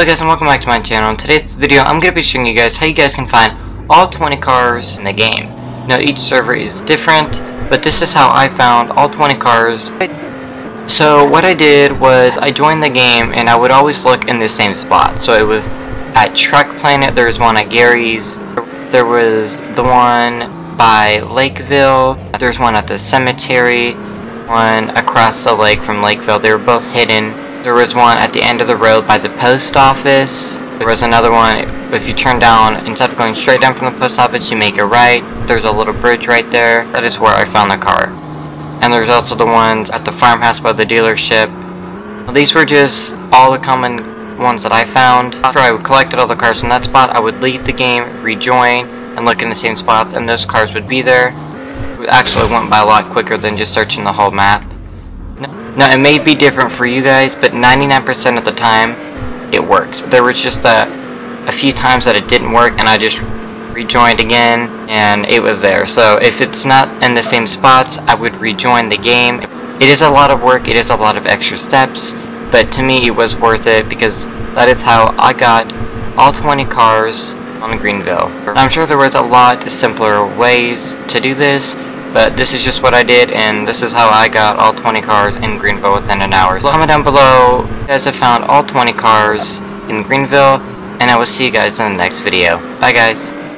Hello guys and welcome back to my channel. In today's video I'm going to be showing you guys how you guys can find all 20 cars in the game. Now each server is different, but this is how I found all 20 cars. So what I did was I joined the game and I would always look in the same spot. So it was at Truck Planet, there was one at Gary's, there was the one by Lakeville, there's one at the cemetery, one across the lake from Lakeville, they were both hidden. There was one at the end of the road by the post office. There was another one, if you turn down, instead of going straight down from the post office, you make a right. There's a little bridge right there. That is where I found the car. And there's also the ones at the farmhouse by the dealership. These were just all the common ones that I found. After I collected all the cars in that spot, I would leave the game, rejoin, and look in the same spots, and those cars would be there. It actually went by a lot quicker than just searching the whole map. Now it may be different for you guys, but 99% of the time it works. There was just a few times that it didn't work and I just rejoined again and it was there. So if it's not in the same spots, I would rejoin the game. It is a lot of work, it is a lot of extra steps, but to me it was worth it because that is how I got all 20 cars on Greenville. I'm sure there was a lot simpler ways to do this, but this is just what I did, and this is how I got all 20 cars in Greenville within an hour. So comment down below if you guys have found all 20 cars in Greenville, and I will see you guys in the next video. Bye guys.